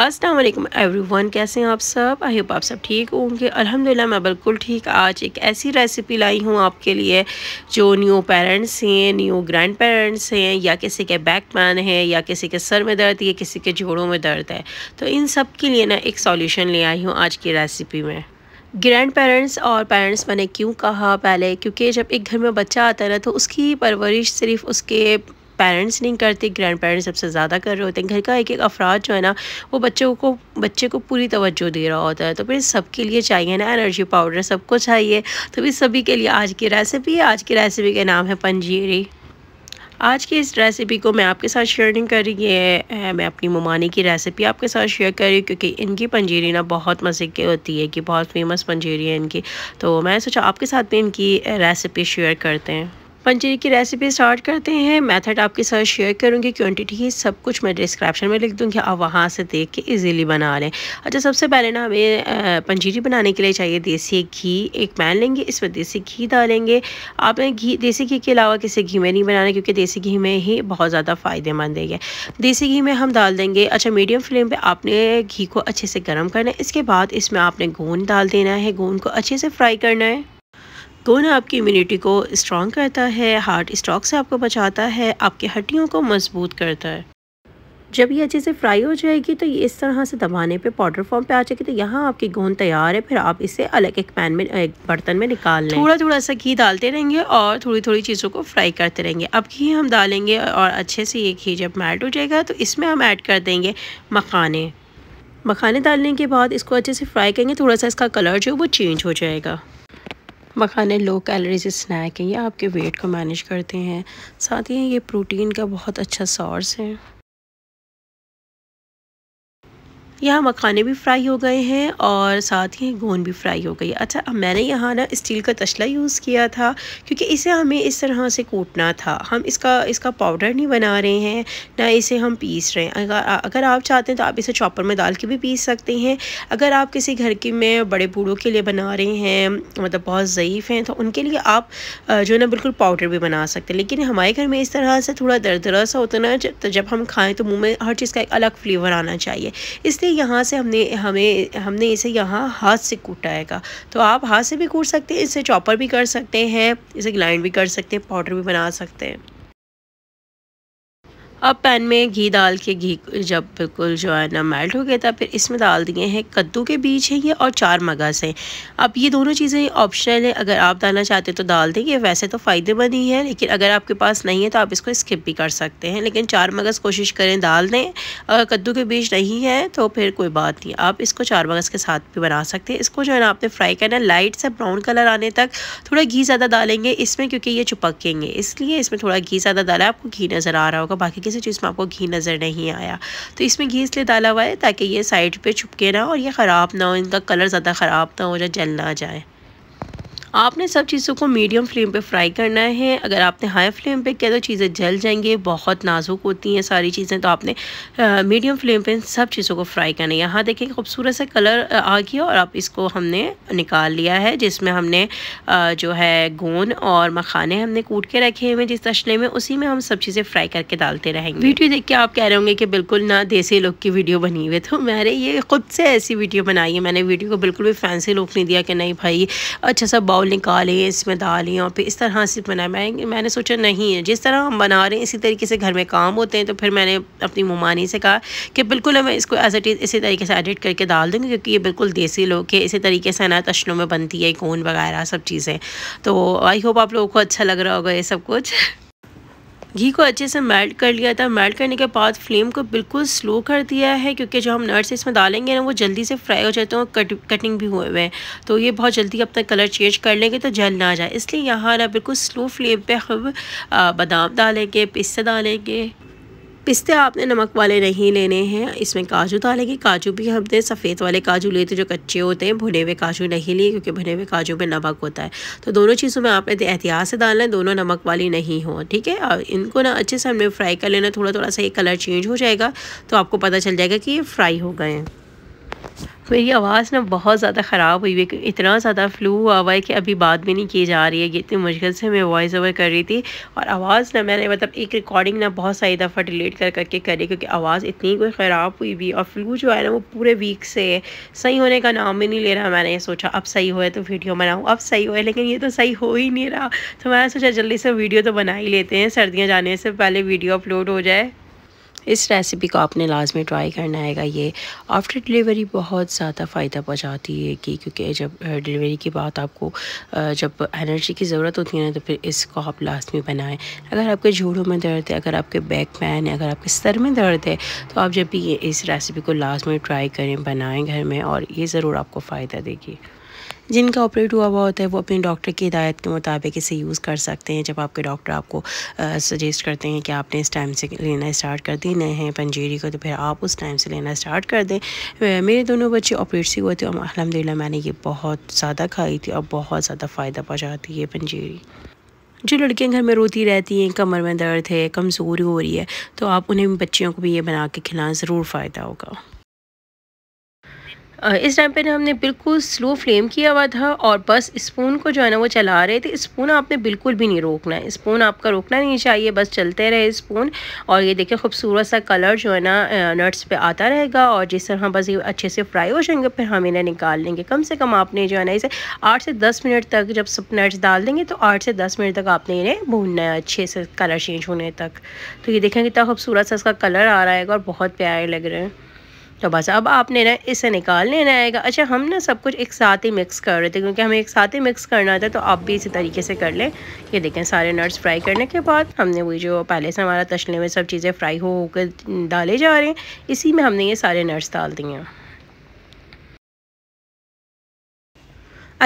अस्सलाम वालेकुम एवरीवन, कैसे हैं आप सब? आई होप आप सब ठीक होंगे। अल्हम्दुलिल्लाह मैं बिल्कुल ठीक। आज एक ऐसी रेसिपी लाई हूँ आपके लिए जो न्यू पेरेंट्स हैं, न्यू ग्रैंड पेरेंट्स हैं, या किसी के बैक पेन है, या किसी के सर में दर्द या किसी के जोड़ों में दर्द है, तो इन सब के लिए ना एक सॉल्यूशन ले आई हूँ आज की रेसिपी में। ग्रैंड पेरेंट्स और पेरेंट्स मैंने क्यों कहा पहले, क्योंकि जब एक घर में बच्चा आता है ना तो उसकी परवरिश सिर्फ उसके पेरेंट्स नहीं करते, ग्रैंड पेरेंट्स सबसे ज़्यादा कर रहे होते हैं। घर का एक एक अफराद जो है ना वो बच्चे को पूरी तवज्जो दे रहा होता है। तो फिर सबके लिए चाहिए ना एनर्जी पाउडर, सबको चाहिए। तो फिर सभी के लिए आज की रेसिपी है। आज की रेसिपी का नाम है पंजीरी। आज की इस रेसिपी को मैं आपके साथ शेयर नहीं कर रही, ये मैं अपनी ममानी की रेसिपी आपके साथ शेयर कर रही हूँ, क्योंकि इनकी पंजीरी ना बहुत मज़े की होती है, कि बहुत फेमस पंजीरी है इनकी। तो मैं सोचा आपके साथ भी इनकी रेसिपी शेयर करते हैं। पंजीरी की रेसिपी स्टार्ट करते हैं। मेथड आपके साथ शेयर करूंगी, क्वांटिटी सब कुछ मैं डिस्क्रिप्शन में लिख दूंगी, आप वहां से देख के इजीली बना लें। अच्छा, सबसे पहले ना हमें पंजीरी बनाने के लिए चाहिए देसी घी। एक पैन लेंगे, इसमें देसी घी डालेंगे। आपने घी, देसी घी के अलावा किसी घी में नहीं बनाना, क्योंकि देसी घी में ही बहुत ज़्यादा फ़ायदेमंद है। देसी घी में हम डाल देंगे। अच्छा, मीडियम फ्लेम पर आपने घी को अच्छे से गर्म करना है। इसके बाद इसमें आपने गोंद डाल देना है, गोंद को अच्छे से फ्राई करना है। गोंद आपकी इम्यूनिटी को स्ट्रॉन्ग करता है, हार्ट स्ट्रोक से आपको बचाता है, आपकी हड्डियों को मजबूत करता है। जब ये अच्छे से फ्राई हो जाएगी तो ये इस तरह से दबाने पे पाउडर फॉर्म पे आ जाएगी। तो यहाँ आपकी गोंद तैयार है। फिर आप इसे अलग एक पैन में, एक बर्तन में निकाल लें। थोड़ा थोड़ा सा घी डालते रहेंगे और थोड़ी थोड़ी चीज़ों को फ्राई करते रहेंगे। अब घी हम डालेंगे और अच्छे से ये घी जब मेल्ट हो जाएगा तो इसमें हम ऐड कर देंगे मखाने। मखाने डालने के बाद इसको अच्छे से फ्राई करेंगे। थोड़ा सा इसका कलर जो है वो चेंज हो जाएगा। मखाने लो कैलोरीज स्नैक हैं, ये आपके वेट को मैनेज करते हैं, साथ ही ये प्रोटीन का बहुत अच्छा सोर्स है। यहाँ मखाने भी फ्राई हो गए हैं और साथ ही गोंद भी फ्राई हो गई। अच्छा, अब मैंने यहाँ ना स्टील का तसला यूज़ किया था, क्योंकि इसे हमें इस तरह से कूटना था। हम इसका पाउडर नहीं बना रहे हैं, ना इसे हम पीस रहे हैं। अगर आप चाहते हैं तो आप इसे चॉपर में डाल के भी पीस सकते हैं। अगर आप किसी घर के में बड़े बूढ़ों के लिए बना रहे हैं, मतलब बहुत ज़यीफ़ हैं, तो उनके लिए आप जो है ना बिल्कुल पाउडर भी बना सकते हैं। लेकिन हमारे घर में इस तरह से थोड़ा दरदरा सा होता है ना, जब हम खाएँ तो मुँह में हर चीज़ का एक अलग फ्लेवर आना चाहिए, इसलिए यहाँ से हमने इसे यहाँ हाथ से कूटाएगा। तो आप हाथ से भी कूट सकते हैं, इसे चॉपर भी कर सकते हैं, इसे ग्राइंड भी कर सकते हैं, पाउडर भी बना सकते हैं। अब पैन में घी डाल के, घी जब बिल्कुल जो है ना मेल्ट हो गया था, फिर इसमें डाल दिए हैं कद्दू के बीज हैं ये और चार मगज़ हैं। अब ये दोनों चीज़ें ऑप्शनल है, अगर आप डालना चाहते हैं तो डाल देंगे, वैसे तो फ़ायदेमंद ही है, लेकिन अगर आपके पास नहीं है तो आप इसको स्किप भी कर सकते हैं। लेकिन चार मगज़ कोशिश करें डाल दें। अगर कद्दू के बीज नहीं है तो फिर कोई बात नहीं, आप इसको चार मगज़ के साथ भी बना सकते हैं। इसको जो है ना आपने फ्राई करना, लाइट सा ब्राउन कलर आने तक। थोड़ा घी ज़्यादा डालेंगे इसमें, क्योंकि ये चिपकेंगे, इसलिए इसमें थोड़ा घी ज़्यादा डाला है। आपको घी नज़र आ रहा होगा, बाकी किसी चीज़ में आपको घी नज़र नहीं आया, तो इसमें घी इसलिए डाला हुआ है ताकि ये साइड पे चिपके ना और ये ख़राब ना हो, इनका कलर ज़्यादा ख़राब ना हो, जल ना जाए। आपने सब चीज़ों को मीडियम फ्लेम पे फ्राई करना है। अगर आपने हाई फ्लेम पे किया तो चीज़ें जल जाएंगी, बहुत नाजुक होती हैं सारी चीज़ें। तो आपने मीडियम फ्लेम पे सब चीज़ों को फ्राई करना है। यहाँ देखें खूबसूरत सा कलर आ गया और अब इसको हमने निकाल लिया है, जिसमें हमने जो है गोंद और मखाने हमने कूट के रखे हुए जिस तशले में, उसी में हम सब चीज़ें फ्राई करके डालते रहेंगे। वीडियो देख के आप कह रहे होंगे कि बिल्कुल ना देसी लुक की वीडियो बनी हुई, तो मैंने ये ख़ुद से ऐसी वीडियो बनाई है। मैंने वीडियो को बिल्कुल भी फैंसी लुक नहीं दिया कि नहीं भाई अच्छा सा निकाले, इसमें डालें और फिर इस तरह से बनाए। मैंने सोचा नहीं है, जिस तरह हम बना रहे हैं इसी तरीके से घर में काम होते हैं। तो फिर मैंने अपनी ममानी से कहा कि बिल्कुल मैं इसको एज इट इज़ इसी तरीके से एडिट करके डाल दूँगी, क्योंकि ये बिल्कुल देसी लोग है, इसी तरीके से ना तशनों में बनती है गोंद वगैरह सब चीज़ें। तो आई होप आप लोगों को अच्छा लग रहा होगा ये सब कुछ। घी को अच्छे से मेल्ट कर लिया था। मेल्ट करने के बाद फ्लेम को बिल्कुल स्लो कर दिया है, क्योंकि जो हम नट्स इसमें डालेंगे ना वो जल्दी से फ्राई हो जाते हैं और कटिंग भी हुए हैं, तो ये बहुत जल्दी अपना कलर चेंज कर लेंगे तो जल ना जाए, इसलिए यहाँ ना बिल्कुल स्लो फ्लेम पे हम बादाम डालेंगे, पिस्ता डालेंगे। पिस्ते आपने नमक वाले नहीं लेने हैं। इसमें काजू डालेंगे, काजू भी हमने सफ़ेद वाले काजू लिए थे जो कच्चे होते हैं, भुने हुए काजू नहीं लिए, क्योंकि भुने हुए काजू में नमक होता है। तो दोनों चीज़ों में आपने एहतियात से डालना है, दोनों नमक वाली नहीं हो, ठीक है। और इनको ना अच्छे से हमने फ्राई कर लेना, थोड़ा थोड़ा सा ये कलर चेंज हो जाएगा तो आपको पता चल जाएगा कि ये फ्राई हो गए हैं। मेरी आवाज़ ना बहुत ज़्यादा ख़राब हुई हुई, इतना ज़्यादा फ्लू हुआ हुआ है कि अभी बाद में नहीं की जा रही है। इतनी मुश्किल से मैं वॉइस ओवर कर रही थी और आवाज़ ना मैंने मतलब एक रिकॉर्डिंग ना बहुत सारी दफ़ा डिलीट कर करके करी क्योंकि आवाज़ इतनी कोई ख़राब हुई भी। और फ्लू जो है ना वो पूरे वीक से सही होने का नाम भी नहीं ले रहा। मैंने सोचा अब सही हुआ है तो वीडियो बनाऊँ, अब सही हुआ है लेकिन ये तो सही हो ही नहीं रहा। तो मैंने सोचा जल्दी से वीडियो तो बना ही लेते हैं, सर्दियाँ जाने से पहले वीडियो अपलोड हो जाए। इस रेसिपी को आपने लाजमी ट्राई करना आएगा। ये आफ्टर डिलीवरी बहुत ज़्यादा फ़ायदा पहुंचाती है कि क्योंकि जब डिलीवरी के बाद आपको जब एनर्जी की ज़रूरत होती है ना तो फिर इसको आप लाजमी बनाएं। अगर आपके जोड़ों में दर्द है, अगर आपके बैक पेन है, अगर आपके सर में दर्द है तो आप जब भी ये इस रेसिपी को लाजमी ट्राई करें, बनाएँ घर में और ये ज़रूर आपको फ़ायदा देगी। जिनका ऑपरेट हुआ हुआ होता है वो अपने डॉक्टर की हिदायत के मुताबिक इसे यूज़ कर सकते हैं। जब आपके डॉक्टर आपको सजेस्ट करते हैं कि आपने इस टाइम से लेना स्टार्ट कर देना है पंजीरी को, तो फिर आप उस टाइम से लेना स्टार्ट कर दें। मेरे दोनों बच्चे ऑपरेट से हुए थे और अल्हम्दुलिल्लाह मैंने ये बहुत ज़्यादा खाई थी और बहुत ज़्यादा फ़ायदा पहुँचाती है पंजीरी। जो लड़कियां घर में रोती रहती हैं, कमर में दर्द है, कमज़ोरी हो रही है, तो आप उन्हें बच्चियों को भी ये बना के खिलाना ज़रूर फ़ायदा होगा। इस टाइम पे ना हमने बिल्कुल स्लो फ्लेम किया हुआ था और बस स्पून को जो है ना वो चला रहे थे। स्पून आपने बिल्कुल भी नहीं रोकना है, स्पून आपका रोकना नहीं चाहिए, बस चलते रहे स्पून। और ये देखिए खूबसूरत सा कलर जो है ना नट्स पे आता रहेगा और जिस तरह बस ये अच्छे से फ्राई हो जाएंगे फिर हम इन्हें निकाल लेंगे। कम से कम आपने जो है ना इसे 8 से 10 मिनट तक, जब सब नट्स डाल देंगे तो 8 से 10 मिनट तक आपने इन्हें भूनना है अच्छे से कलर चेंज होने तक। तो ये देखें कितना खूबसूरत सा इसका कलर आ रहा है और बहुत प्यारे लग रहे हैं। तो बस अब आपने ना इसे निकाल लेना आएगा। अच्छा, हम ना सब कुछ एक साथ ही मिक्स कर रहे थे क्योंकि हमें एक साथ ही मिक्स करना था, तो आप भी इसी तरीके से कर लें। ये देखें सारे नट्स फ्राई करने के बाद हमने वही जो पहले से हमारा तशले में सब चीज़ें फ्राई होकर डाले जा रहे हैं, इसी में हमने ये सारे नट्स डाल दिए हैं।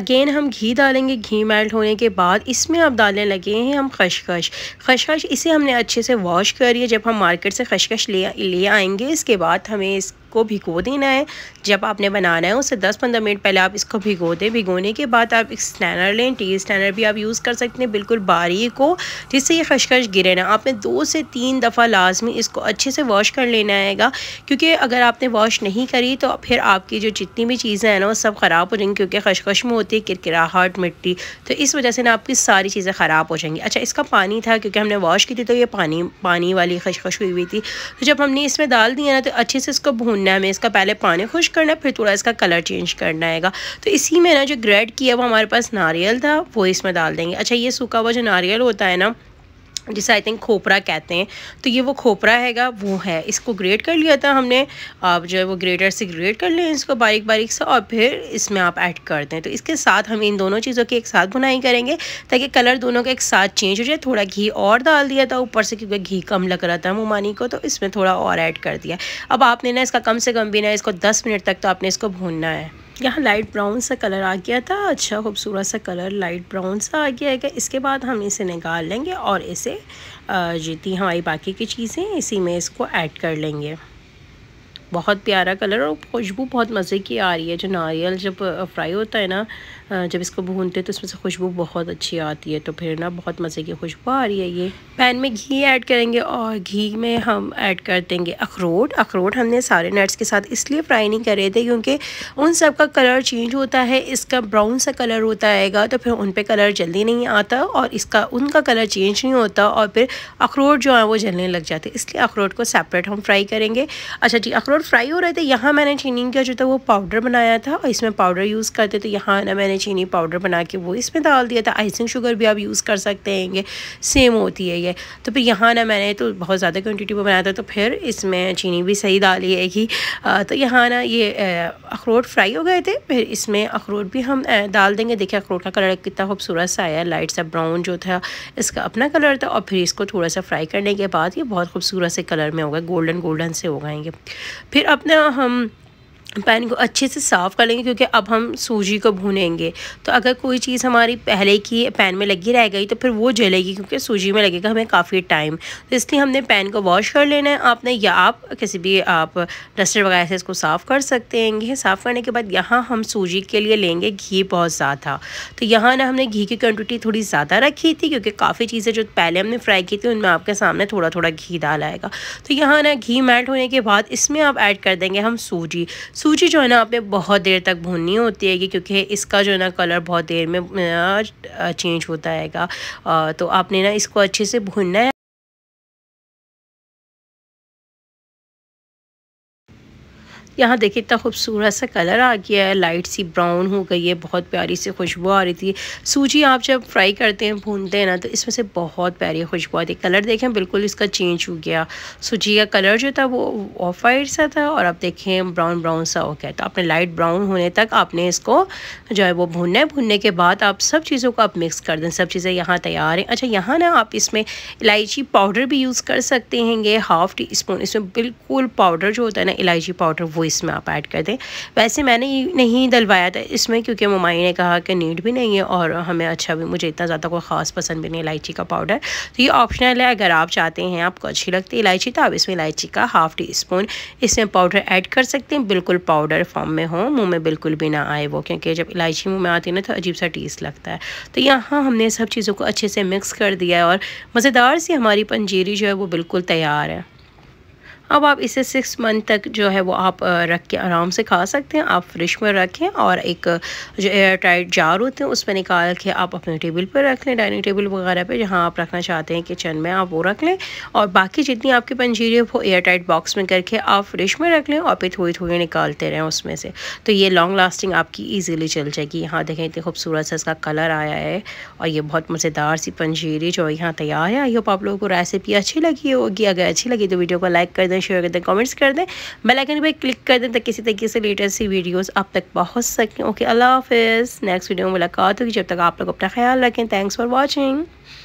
अगेन हम घी डालेंगे। घी मेल्ट होने के बाद इसमें अब डालने लगे हैं हम खसखस। खसखस इसे हमने अच्छे से वॉश करिए। जब हम मार्केट से खसखस ले आएंगे इसके बाद हमें इसको भिगो देना है। जब आपने बनाना है उससे 10-15 मिनट पहले आप इसको भिगो दें। भिगोने के बाद आप एक स्ट्रैनर लें, टी स्ट्रैनर भी आप यूज़ कर सकते हैं, बिल्कुल बारीक हो जिससे ये खसखस गिरे ना। आपने 2 से 3 दफ़ा लाजमी इसको अच्छे से वॉश कर लेना आएगा क्योंकि अगर आपने वॉश नहीं करी तो फिर आपकी जो जितनी भी चीज़ें हैं ना वो सब ख़राब हो जाएंगी क्योंकि खसखस में होती है किरकिराहट, मिट्टी, तो इस वजह से ना आपकी सारी चीज़ें ख़राब हो जाएंगी। अच्छा, इसका पानी था क्योंकि हमने वॉश की थी तो ये पानी वाली खसखस हुई हुई थी। तो जब हमने इसमें डाल दिया ना तो अच्छे से इसको भूनना है। हमें इसका पहले पानी खुश करना है, फिर थोड़ा इसका कलर चेंज करना है। तो इसी में ना जो ग्रेट किया वो हमारे पास नारियल था वो इसमें डाल देंगे। अच्छा, ये सूखा हुआ जो नारियल होता है ना जिसे आई थिंक खोपरा कहते हैं, तो ये वो खोपरा हैगा वो है। इसको ग्रेट कर लिया था हमने। आप जो है वो ग्रेटर से ग्रेट कर लें इसको बारीक बारीक से और फिर इसमें आप ऐड कर दें। तो इसके साथ हम इन दोनों चीज़ों की एक साथ भुनाई करेंगे ताकि कलर दोनों का एक साथ चेंज हो जाए। थोड़ा घी और डाल दिया था ऊपर से क्योंकि घी कम लग रहा था मुमानी को, तो इसमें थोड़ा और ऐड कर दिया। अब आपने ना इसका कम से कम भी ना इसको 10 मिनट तक तो आपने इसको भूनना है। यहाँ लाइट ब्राउन सा कलर आ गया था। अच्छा, खूबसूरत सा कलर लाइट ब्राउन सा आ गया है कि इसके बाद हम इसे निकाल लेंगे और इसे जितनी हमारी बाकी की चीज़ें इसी में इसको ऐड कर लेंगे। बहुत प्यारा कलर और खुशबू बहुत मज़े की आ रही है। जो नारियल जब फ्राई होता है ना, जब इसको भूनते हैं तो इसमें से खुशबू बहुत अच्छी आती है, तो फिर ना बहुत मज़े की खुशबू आ रही है। ये पैन में घी ऐड करेंगे और घी में हम ऐड कर देंगे अखरोट। अखरोट हमने सारे नट्स के साथ इसलिए फ्राई नहीं करे थे क्योंकि उन सब का कलर चेंज होता है। इसका ब्राउन सा कलर होता है तो फिर उन पर कलर जल्दी नहीं आता और इसका उनका कलर चेंज नहीं होता और फिर अखरोट जो है वो जलने लग जाते, इसलिए अखरोट को सेपरेट हम फ्राई करेंगे। अच्छा जी, अखरोट फ्राई हो रहे थे। यहाँ मैंने चीनी का जो था वो पाउडर बनाया था और इसमें पाउडर यूज़ करते, तो यहाँ ना मैंने चीनी पाउडर बना के वो इसमें डाल दिया था। आइसिंग शुगर भी आप यूज़ कर सकते हैं, सेम होती है ये। तो फिर यहाँ ना मैंने तो बहुत ज़्यादा क्वान्टिटी में बनाया था तो फिर इसमें चीनी भी सही डाली है कि तो यहाँ ना ये अखरोट फ्राई हो गए थे, फिर इसमें अखरोट भी हम डाल देंगे। देखिए अखरोट का कलर कितना खूबसूरत सा आया, लाइट सा ब्राउन जो था इसका अपना कलर था। और फिर इसको थोड़ा सा फ्राई करने के बाद ये बहुत खूबसूरत से कलर में होगा, गोल्डन गोल्डन से हो गएंगे। फिर अपना हम पैन को अच्छे से साफ़ कर लेंगे क्योंकि अब हम सूजी को भूनेंगे। तो अगर कोई चीज़ हमारी पहले की पैन में लगी रह गई तो फिर वो जलेगी क्योंकि सूजी में लगेगा हमें काफ़ी टाइम, तो इसलिए हमने पैन को वॉश कर लेना है आपने, या आप किसी भी आप डस्टर वगैरह से इसको साफ़ कर सकते हैं। साफ़ करने के बाद यहाँ हम सूजी के लिए लेंगे घी बहुत ज़्यादा। तो यहाँ ना हमने घी की क्वान्टिटी थोड़ी ज़्यादा रखी थी क्योंकि काफ़ी चीज़ें जो पहले हमने फ्राई की थी उनमें आपके सामने थोड़ा थोड़ा घी डाला आएगा। तो यहाँ ना घी मेल्ट होने के बाद इसमें आप ऐड कर देंगे हम सूजी। सूजी जो है ना आपने बहुत देर तक भूननी होती है क्योंकि इसका जो है ना कलर बहुत देर में चेंज होता है, तो आपने ना इसको अच्छे से भूनना है। यहाँ देखिए इतना खूबसूरत सा कलर आ गया है, लाइट सी ब्राउन हो गई है, बहुत प्यारी सी खुशबू आ रही थी। सूजी आप जब फ्राई करते हैं, भूनते हैं ना, तो इसमें से बहुत प्यारी खुशबू आती है। कलर देखें बिल्कुल इसका चेंज हो गया, सूजी का कलर जो था वो ऑफ वाइट सा था और आप देखें ब्राउन ब्राउन सा हो गया। तो आपने लाइट ब्राउन होने तक आपने इसको जो है वो भूनना है। भूनने के बाद आप सब चीज़ों को आप मिक्स कर दें, सब चीज़ें यहाँ तैयार हैं। अच्छा, यहाँ ना आप इसमें इलायची पाउडर भी यूज़ कर सकते हैं, ये 1/2 टीस्पून इसमें बिल्कुल पाउडर जो होता है ना इलायची पाउडर इसमें आप ऐड कर दें। वैसे मैंने नहीं डलवाया था इसमें क्योंकि मम्मी ने कहा कि नीड भी नहीं है और हमें अच्छा भी, मुझे इतना ज़्यादा कोई ख़ास पसंद भी नहीं इलायची का पाउडर, तो ये ऑप्शनल है। अगर आप चाहते हैं, आपको अच्छी लगती है इलायची, तो आप इसमें इलायची का 1/2 टीस्पून इसमें पाउडर ऐड कर सकते हैं। बिल्कुल पाउडर फॉर्म में हो, मुँह में बिल्कुल भी ना आए वो, क्योंकि जब इलायची मुँह में आती है ना तो अजीब सा टेस्ट लगता है। तो यहाँ हमने सब चीज़ों को अच्छे से मिक्स कर दिया है और मज़ेदार सी हमारी पंजीरी जो है वो बिल्कुल तैयार है। अब आप इसे 6 मंथ तक जो है वो आप रख के आराम से खा सकते हैं। आप फ्रिज में रखें और एक जो एयर टाइट जार होते हैं उसमें निकाल के आप अपने टेबल पर रख लें, डाइनिंग टेबल वगैरह पे, जहां आप रखना चाहते हैं किचन में आप वो रख लें। और बाकी जितनी आपकी पंजीरी है वो एयर टाइट बॉक्स में करके आप फ्रिज में रख लें और फिर थोड़ी थोड़ी निकालते रहें उसमें से, तो ये लॉन्ग लास्टिंग आपकी ईजिली चल जाएगी। यहाँ देखें इतनी खूबसूरत सा इसका कलर आया है और ये बहुत मज़ेदार सी पंजीरी जो यहाँ तैयार है। आई होप आप लोगों को रेसिपी अच्छी लगी होगी, अगर अच्छी लगी तो वीडियो को लाइक कर दें, शेयर कर दें, कमेंट्स कर दें, बेल आइकन पर क्लिक कर दें ताकि किसी तरीके से लेटेस्ट सी वीडियोस आप तक पहुंच सकें। ओके, अल्लाह हाफिज़। नेक्स्ट वीडियो में मुलाकात होगी, जब तक आप लोग अपना ख्याल रखें। Thanks for watching.